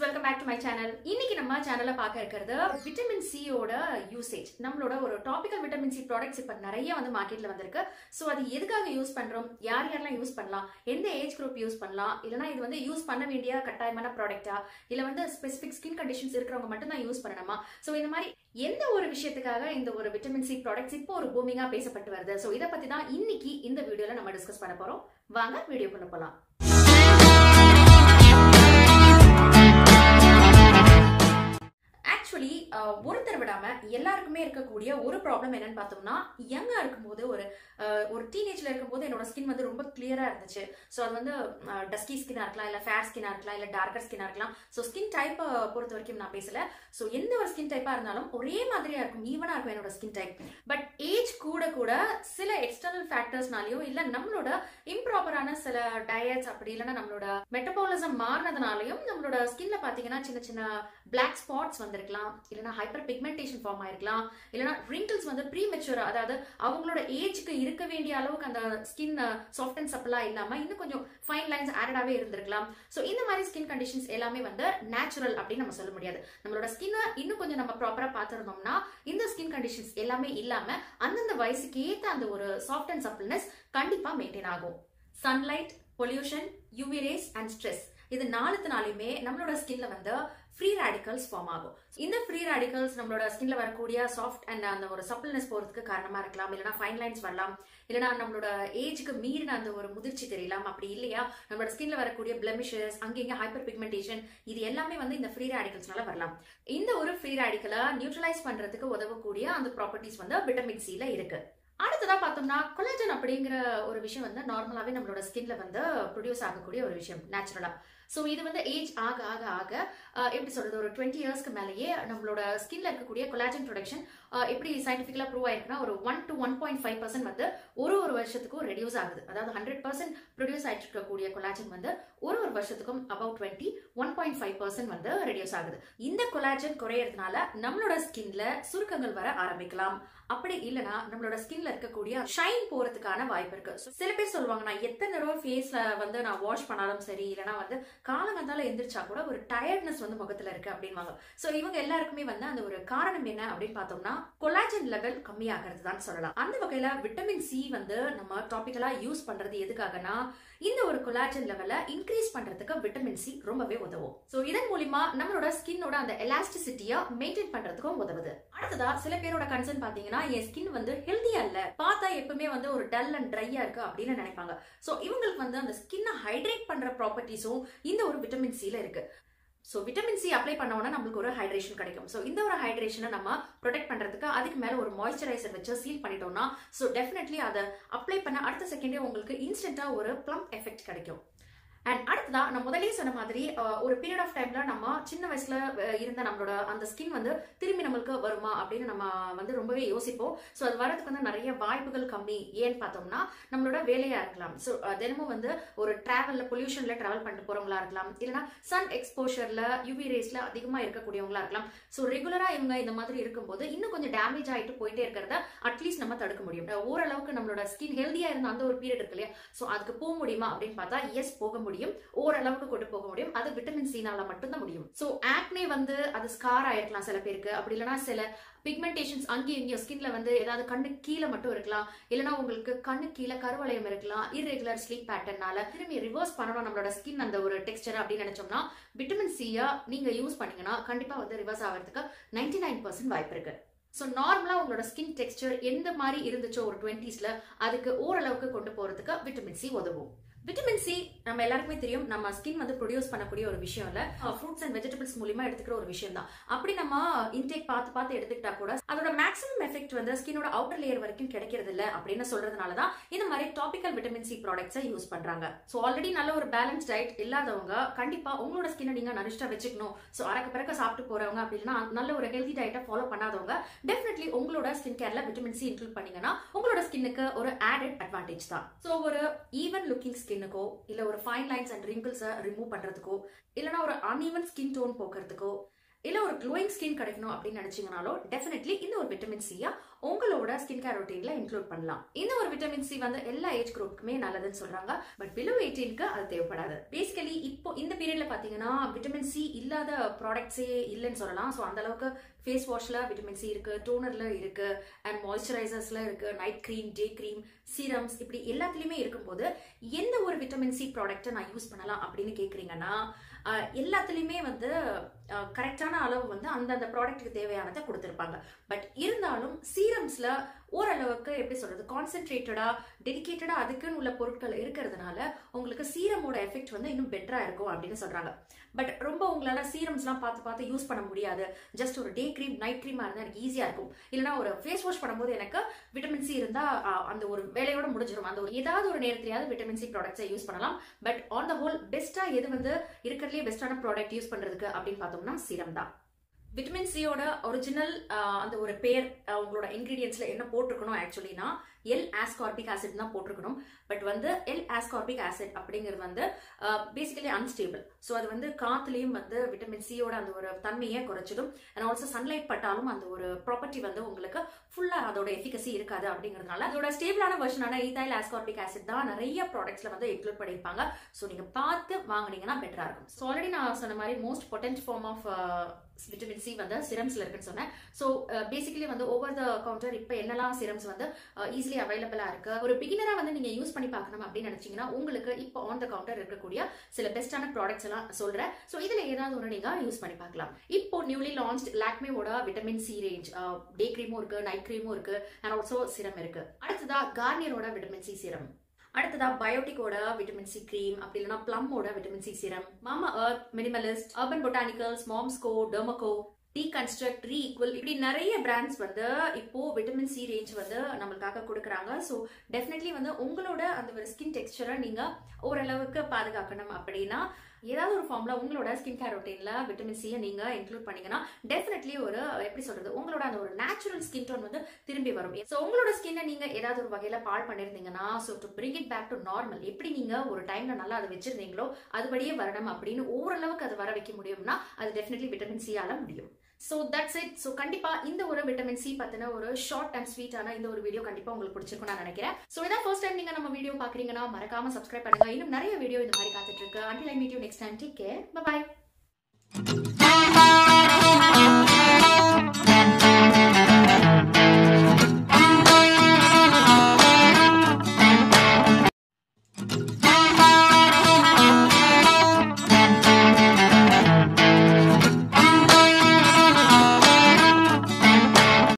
friends, welcome back to my channel. இன்னைக்கு நம்ம சேனல்ல பார்க்க இருக்குறது விட்டமின் சி ஓட யூசேஜ். நம்மளோட ஒரு டாபிக்கல் விட்டமின் சி products இப்ப நிறைய வந்து மார்க்கெட்ல வந்திருக்கு. சோ அது எதுக்காக யூஸ் பண்றோம்? யாரெல்லாம் யூஸ் பண்ணலாம்? எந்த ஏஜ் group யூஸ் பண்ணலாம்? இல்லனா இது வந்து யூஸ் பண்ண வேண்டிய கட்டாயமான productா? இல்ல வந்து specific skin conditions இருக்குறவங்க மட்டும் தான் யூஸ் பண்ணணுமா? சோ இந்த மாதிரி எந்த ஒரு விஷயத்துக்காக இந்த ஒரு விட்டமின் சி products இப்போ ஒரு பூமிங்கா பேசப்பட்டு வருது. சோ இத பத்தி தான் இன்னைக்கு இந்த வீடியோல நம்ம டிஸ்கஸ் பண்ண போறோம். வாங்க வீடியோக்குள்ள போலாம். ஒருத்தர் விடாம எல்லாருக்குமே இருக்கக்கூடிய ஒரு ப்ராப்ளம் என்னன்னு பார்த்தோம்னா, யங்கா இருக்கும்போது ஒரு டீனேஜ்ல இருக்கும்போது என்னோட ஸ்கின் வந்து ரொம்ப கிளியரா இருந்துச்சு. ஸோ அது வந்து டஸ்கி ஸ்கின்னா இருக்கலாம், இல்ல ஃபேர் ஸ்கின்னா இருக்கலாம், இல்ல டார்க்கர் ஸ்கின்னா இருக்கலாம். ஸோ ஸ்கின் டைப் பொறுத்த வரைக்கும் நான் பேசல. ஸோ எந்த ஒரு ஸ்கின் டைப்பா இருந்தாலும் ஒரே மாதிரியா இருக்கும், ஈவனா இருக்கும் என்னோட ஸ்கின் டைப். பட் ஏஜ் கூட கூட சில எக்ஸ்டர்னல் ஃபேக்டர்ஸ்னாலயோ இல்ல நம்மளோட இம்ப்ராப்பரான சில டயட்ஸ் அப்படி இல்லைன்னா நம்மளோட மெட்டபாலிசம் மாறினதுனாலயும் நம்மளோட ஸ்கின்ல பாத்தீங்கன்னா சின்ன சின்ன பிளாக் ஸ்பாட்ஸ் வந்திருக்கலாம், இல்லைன்னா ஹைப்பர் பிக்மெண்டேஷன் ஃபார்ம் ஆயிருக்கலாம், இல்லைன்னா ரிங்கிள்ஸ் வந்து ப்ரீமெச்சூரா, அதாவது அவங்களோட ஏஜ்க்கு இருக்க வேண்டிய அளவுக்கு அந்த ஸ்கின் சாஃப்ட் அண்ட் சப்பலா இல்லாம இன்னும் கொஞ்சம் ஃபைன் லைன்ஸ் ஆடடாவே இருந்திருக்கலாம். சோ இந்த மாதிரி ஸ்கின் கண்டிஷன்ஸ் எல்லாமே வந்து நேச்சுரல் அப்படின்னு நம்ம சொல்ல முடியாது. நம்மளோட ஸ்கின்னை இன்னும் கொஞ்சம் நம்ம ப்ராப்பரா பாத்துருந்தோம்னா இந்த ஸ்கின் கண்டிஷன்ஸ் எல்லாமே இல்லாம அந்தந்த வயசுக்கு ஏற்ற அந்த ஒரு சாஃப்ட் அண்ட் சப்பல்னஸ் கண்டிப்பா மெயின்டைன் ஆகும். Sunlight, pollution, UV rays and stress இது நாலுத்துனாலுமே நம்மளோட ஸ்கின்ல வந்து ஃப்ரீ ரேடிக்கல்ஸ் ஃபார்ம் ஆகும். இந்த ஃப்ரீ ரேடிக்கல்ஸ் நம்மளோட ஸ்கின்ல வரக்கூடிய சாஃப்ட் அண்ட் அந்த ஒரு சப்பிள்னஸ் போறதுக்கு காரணமா இருக்கலாம், இல்லைன்னா ஃபைன் லைன்ஸ் வரலாம், இல்லைன்னா நம்மளோட ஏஜுக்கு மீறின அந்த ஒரு முதிர்ச்சி தெரியலாம், அப்படி இல்லையா நம்மளோட ஸ்கின்ல வரக்கூடிய பிளமிஷஸ், அங்கேங்க ஹைப்பர் பிக்மெண்டேஷன், இது எல்லாமே வந்து இந்த ஃப்ரீ ரேடிக்கல்ஸ்னால வரலாம். இந்த ஒரு ஃப்ரீ ரேடிக்கலை நியூட்ரலைஸ் பண்றதுக்கு உதவக்கூடிய அந்த ப்ராப்பர்ட்டிஸ் வந்து விட்டமின் சில இருக்கு. அடுத்ததா பார்த்தோம்னா கொலாஜன் அப்படிங்கிற ஒரு விஷயம் வந்து நார்மலாவே நம்மளோட ஸ்கின்ல வந்து ப்ரொடியூஸ் ஆகக்கூடிய ஒரு விஷயம் நேச்சுரலா. ஸோ இது வந்து ஏஜ் ஆக ஆக ஆக எப்படி சொல்றது, ஒரு 20 இயர்ஸ்க்கு மேலேயே நம்மளோட ஸ்கின்ல இருக்கக்கூடிய கொலாஜன் ப்ரொடக்ஷன் எப்படி சயின்டிஃபிக்கலா ப்ரூவ் ஆயிருக்குன்னா ஒரு 1 to 1.5% வந்து ஒரு வருஷத்துக்கும் ரெடியூஸ் ஆகுது. அதாவது 100% ப்ரொடியூஸ் ஆயிட்டு இருக்கக்கூடிய கொலாஜன் வந்து ஒரு வருஷத்துக்கும் அபவுட் 1.5% வந்து ரெடியூஸ் ஆகுது. இந்த கொலாஜன் குறையறதுனால நம்மளோட ஸ்கின்ல சுருக்கங்கள் வர ஆரம்பிக்கலாம், அப்படி இல்லைன்னா நம்மளோட ஸ்கின்ல இருக்கக்கூடிய ஷைன் போறதுக்கான வாய்ப்பு இருக்கு. சில பேர் சொல்லுவாங்க, நான் எத்தனை தடவை ஃபேஸ்ல வந்து நான் வாஷ் பண்ணாலும் சரி, இல்லைன்னா வந்து காலங்கத்தால எந்திரிச்சா கூட ஒரு டயர்ட்னஸ் வந்து முகத்துல இருக்கு அப்படின்வாங்க. சோ இவங்க எல்லாருக்குமே வந்து அந்த ஒரு காரணம் என்ன அப்படின்னு பார்த்தோம்னா கொலாஜன் லெவல் கம்மியாகிறது தான் சொல்லலாம். அந்த வகையில விட்டமின் சி வந்து நம்ம டாபிக்கலா யூஸ் பண்றது எதுக்காகனா இந்த ஒரு கொலாஜன் லெவலை இன்க்ரீஸ் பண்றதுக்கு விட்டமின் சி ரொம்பவே உதவும். சோ இதன் மூலமா நம்மளோட ஸ்கின்னோட அந்த எலாஸ்டிசிட்டியை மெயின்டைன் பண்றதுக்கும் உதவுது. அடுத்ததா சில பேரோட கன்சர்ன் பாத்தீங்கன்னா, என் ஸ்கின் வந்து ஹெல்தியா இல்ல, பார்த்தா எப்பவுமே வந்து ஒரு டல் அண்ட் ட்ரையா இருக்கு அப்படின்னு நினைப்பாங்க. சோ இவங்களுக்கு வந்து அந்த ஸ்கின்னை ஹைட்ரேட் பண்ற ப்ராப்பர்ட்டிஸும் இந்த ஒரு விட்டமின் சில இருக்கு. ஸோ விட்டமின் சி அப்ளை பண்ணோம்னா நம்மளுக்கு ஒரு ஹைட்ரேஷன் கிடைக்கும். ஸோ இந்த ஒரு ஹைட்ரேஷனை நம்ம ப்ரொடெக்ட் பண்றதுக்கு அதுக்கு மேல ஒரு மாய்ஸ்சரைசர் வச்சு சீல் பண்ணிட்டோம்னா ஸோ டெஃபினெட்லி அதை அப்ளை பண்ண அடுத்த செகண்டே உங்களுக்கு இன்ஸ்டன்டா ஒரு பிளம்ப் எஃபெக்ட் கிடைக்கும். அண்ட் அடுத்ததான் நான் முதலே சொன்ன மாதிரி ஒரு பீரியட் ஆஃப் டைம்ல நம்ம சின்ன வயசுல இருந்த நம்மளோட அந்த ஸ்கின் வந்து திரும்பி நம்மளுக்கு வருமா அப்படின்னு நம்ம வந்து ரொம்பவே யோசிப்போம். ஸோ அது வரதுக்கு வந்து நிறைய வாய்ப்புகள் கம்மி. ஏன்னு பார்த்தோம்னா நம்மளோட வேலையா இருக்கலாம், ஸோ தினமும் வந்து ஒரு டிராவல்ல பொல்யூஷன்ல டிராவல் பண்ணிட்டு போறவங்களா இருக்கலாம், இல்லைன்னா சன் எக்ஸ்போஷர்ல யூவி ரேஸ்ல அதிகமா இருக்கக்கூடியவங்களா இருக்கலாம். ஸோ ரெகுலரா இவங்க இந்த மாதிரி இருக்கும்போது இன்னும் கொஞ்சம் டேமேஜ் ஆயிட்டு போயிட்டே இருக்கிறத அட்லீஸ்ட் நம்ம தடுக்க முடியும். ஓரளவுக்கு நம்மளோட ஸ்கின் ஹெல்தியா இருந்த அந்த ஒரு பீரியட் இருக்கு இல்லையா, ஸோ அதுக்கு போக முடியுமா அப்படின்னு பார்த்தா எஸ், போக முடியும். ஓரளவுக்கு கொண்டு போக முடியும். அது விட்டமின் சினால மட்டும் தான் முடியும். சோ ஆக்னே வந்து அது ஸ்கார் ஆயிருக்கலாம் சில பேருக்கு, அப்படி இல்லைன்னா சில பிக்மெண்டேஷன்ஸ் அங்கேயும் இங்கேயும் ஸ்கின்ல வந்து ஏதாவது கண்ணு கீழே மட்டும் இருக்கலாம், இல்லைன்னா உங்களுக்கு கண்ணு கீழே கருவளையம் இருக்கலாம். இர்ரெகுலர் ஸ்லீப் பேட்டர்னால திரும்பி ரிவர்ஸ் பண்ணணும் நம்மளோட ஸ்கின் அந்த ஒரு டெக்ஸ்டர் அப்படின்னு நினைச்சோம்னா விட்டமின் சியா நீங்க யூஸ் பண்ணீங்கன்னா கண்டிப்பா வந்து ரிவர்ஸ் ஆகிறதுக்கு 99% வாய்ப்பு இருக்கு. ஸோ நார்மலாக உங்களோட ஸ்கின் டெக்ஸ்டர் எந்த மாதிரி இருந்துச்சோ ஒரு 20s அதுக்கு ஓரளவுக்கு கொண்டு போறதுக்கு விட்டமின் சி உதவும். விட்டமின் சி நம்ம எல்லாருக்குமே தெரியும், நம்ம ஸ்கின் வந்து ப்ரொடியூஸ் பண்ணக்கூடிய ஒரு விஷயம் இல்ல, ஃப்ரூட்ஸ் அண்ட் வெஜிடபிள்ஸ் மூலியமா எடுத்துக்கிற ஒரு விஷயம் தான். அப்படி நம்ம இன்டேக் பார்த்து எடுத்துக்கிட்டா கூட அதோட மேக்ஸிமம் எஃபெக்ட் வந்து ஸ்கின்னோட அவுட்டர் லேயர் வரைக்கும் கிடைக்கிறது இல்ல அப்படின்னு சொல்றதுனாலதான் இந்த மாதிரி டாபிக்கல் விட்டமின் சி ப்ராடக்ட்ஸை யூஸ் பண்றாங்க. ஸோ ஆல்ரெடி நல்ல ஒரு பேலன்ஸ் டயட் இல்லாதவங்க கண்டிப்பா உங்களோட ஸ்கின்னை நீங்க நரிஷ்டா வச்சுக்கணும். ஸோ அரைக்க பிறக்க சாப்பிட்டு போறவங்க அப்படின்னா நல்ல ஒரு ஹெல்தி டயட்டை ஃபாலோ பண்ணாதவங்க டெஃபினெட்லி உங்களோட ஸ்கின் கேர்ல விட்டமின் சி இன்க்ளூட் பண்ணீங்கன்னா உங்களோட ஸ்கின்னுக்கு ஒரு ஆடட் அட்வான்டேஜ் தான். ஸோ ஒரு ஈவன் லுக்கிங் ஸ்கின்னுக்கோ, இல்ல ஒரு ஃபைன் லைன்ஸ் அண்ட் ரிங்கிள்ஸை ரிமூவ் பண்றதுக்கோ, இல்லைன்னா ஒரு அன்ஈவன் ஸ்கின் டோன் போக்குறதுக்கோ, இல்ல ஒரு glowing skin கிடைக்கணும் அப்படி நினைச்சீங்கனாலோ definitely இந்த ஒரு vitamin C-ய உங்களோட skin care routine-ல include பண்ணலாம். இந்த ஒரு vitamin C வந்து எல்லா age group-க்குமே நல்லதுன்னு சொல்றாங்க. But below 18-க்கு அது தேவைப்படாது. Basically இப்போ இந்த period-ல பாத்தீங்கன்னா vitamin C இல்லாத products-ஏ இல்லன்னு சொல்லலாம். So அந்த அளவுக்கு face wash-ல vitamin C இருக்கு, toner-ல இருக்கு, and moisturizers-ல இருக்கு, night cream, day cream, serums இப்படி எல்லாத்துலயுமே இருக்கும்போது எந்த ஒரு vitamin C product-ஐ நான் யூஸ் பண்ணலாம் அப்படினு கேக்குறீங்கன்னா எல்லாத்துலயுமே வந்து கரெக்டான அளவு வந்து அந்த ப்ராடக்ட்டுக்கு தேவையானதை கொடுத்துருப்பாங்க. பட் இருந்தாலும் சீரம்ஸ்ல ஓரளவுக்கு எப்படி சொல்றது கான்சென்ட்ரேட்டடா டெடிகேட்டடா அதுக்குன்னு உள்ள பொருட்கள் இருக்கிறதுனால உங்களுக்கு சீரமோட எஃபெக்ட் வந்து இன்னும் பெட்டரா இருக்கும் அப்படின்னு சொல்றாங்க. பட் ரொம்ப உங்களால சீரம்ஸ்லாம் பார்த்து யூஸ் பண்ண முடியாது. ஜஸ்ட் ஒரு டே கிரீம் நைட் கிரீமா இருந்தா எனக்கு ஈஸியா இருக்கும். இல்லைன்னா ஒரு ஃபேஸ் வாஷ் பண்ணும்போது எனக்கு விட்டமின் சி இருந்தா அந்த ஒரு வேலையோட முடிஞ்சிடும். அந்த ஒரு ஏதாவது ஒரு நேரத்திலேயாவது விட்டமின் சி ப்ராடக்ட்ஸை யூஸ் பண்ணலாம். பட் ஆன் த ஹோல் பெஸ்டா எது வந்து இருக்கிறதுலேயே பெஸ்டான ப்ராடக்ட் யூஸ் பண்றதுக்கு அப்படின்னு பார்த்தோம்னா சீரம் தான். விட்டமின் சியோட ஒரிஜினல் அந்த ஒரு பேர் உங்களோட இன்கிரீடியன்ஸ்ல என்ன போட்டிருக்கணும் ஆக்சுவலினா L-ascorbic acid தான் போட்டிருக்கணும். பட் வந்து L-ascorbic acid அப்படிங்கிறது வந்து பேசிக்கலி அன்ஸ்டேபிள். ஸோ அது வந்து காத்துலேயும் வந்து விட்டமின் சியோட அந்த ஒரு தன்மையை குறைச்சிடும். அண்ட் ஆல்சோ சன்லைட் பட்டாலும் அந்த ஒரு ப்ராப்பர்ட்டி வந்து உங்களுக்கு ஃபுல்லாக அதோட எஃபிகசி இருக்காது. அப்படிங்கிறதுனால அதோட ஸ்டேபிளான வெர்ஷனான ஈத்தைல் ஆஸ்கார்பிக் ஆசிட் தான் நிறைய ப்ராடக்ட்ஸ்ல வந்து இன்க்ளூட் பண்ணியிருப்பாங்க. ஸோ நீங்கள் பார்த்து வாங்கினீங்கன்னா பெட்டராக இருக்கும். ஸோ ஆல்ரெடி நான் சொன்ன மாதிரி most potent form of vitamin C வந்து சிரம்ஸ்ல இருக்குன்னு சொன்னேன். ஸோ பேசிக்கலி வந்து ஓவர் த கவுண்டர் இப்போ என்னெல்லாம் சிரம்ஸ் வந்து ஈஸி அவைலபிளா இருக்கு ஒரு பிகினரா வந்து நீங்க யூஸ் பண்ணி பார்க்கணும் அப்படின்னு நினைச்சீங்கன்னா உங்களுக்கு இப்போ ஆன் த கவுண்டர் இருக்கக்கூடிய சில பெஸ்டான ப்ராடக்ட்ஸ் எல்லாம் சொல்றேன். சோ இதுல ஏதாவது ஒரு நீங்க யூஸ் பண்ணி பார்க்கலாம். இப்போ நியூலி லான்ச்ட் லாக்மேவோட விட்டமின் சி ரேஞ்ச் டே கிரீமும் இருக்கு, நைட் கிரீமும் இருக்கு, அண்ட் ஆல்சோ சிரம் இருக்கு. அடுத்ததா கார்னியரோட விட்டமின் சி சிரம், அடுத்ததா பயோட்டிக்கோட விட்டமின் சி கிரீம், அப்படி இல்லைன்னா பிளம்மோட vitamin C serum, Mamaearth, Minimalist, Urban Botanicals, மாம்ஸ்கோ, டெர்மகோ, Deconstruct, Re'equil இப்படி நிறைய பிராண்ட்ஸ் வந்து இப்போ விட்டமின் சி ரேஞ்ச் வந்து நம்மளுக்காக கொடுக்குறாங்க. ஸோ டெஃபினெட்லி வந்து உங்களோட அந்த ஒரு ஸ்கின் டெக்ஸ்டரை நீங்கள் ஓரளவுக்கு பாதுகாக்கணும் அப்படின்னா ஏதாவது ஒரு ஃபார்ம்ல உங்களோட ஸ்கின் கேர் ரொட்டீன்ல விட்டமின் சியை நீங்க இன்க்ளூட் பண்ணீங்கன்னா டெஃபினெட்லி ஒரு எப்படி சொல்றது உங்களோட அந்த ஒரு நேச்சுரல் ஸ்கின் டோன் வந்து திரும்பி வரும். ஸோ உங்களோட ஸ்கின்னை நீங்க ஏதாவது ஒரு வகையில பால் பண்ணிருந்தீங்கன்னா so to bring it back to normal எப்படி நீங்க ஒரு டைம்ல நல்லா அதை வச்சிருந்தீங்களோ அதுபடியே வரணும் அப்படின்னு ஓரளவுக்கு அது வர வைக்க முடியும்னா அது டெஃபினெட்லி விட்டமின் சியால முடியும். So that's it. ஸோ கண்டிப்பா இந்த ஒரு விட்டமின் சி பத்தின ஒரு ஷார்ட் அண்ட் ஸ்வீட்டான இந்த ஒரு வீடியோ கண்டிப்பா உங்களுக்கு பிடிச்சிருக்கும் நான் நினைக்கிறேன். ஸோ இதான் ஃபர்ஸ்ட் டைம் நீங்க நம்ம வீடியோ பாக்குறீங்கன்னா மறக்காம சப்ஸ்கிரைப் பண்ணுங்க. இன்னும் நிறைய வீடியோ இந்த மாதிரி காத்துட்டு இருக்கு. Until I meet you next time, take care. Bye bye.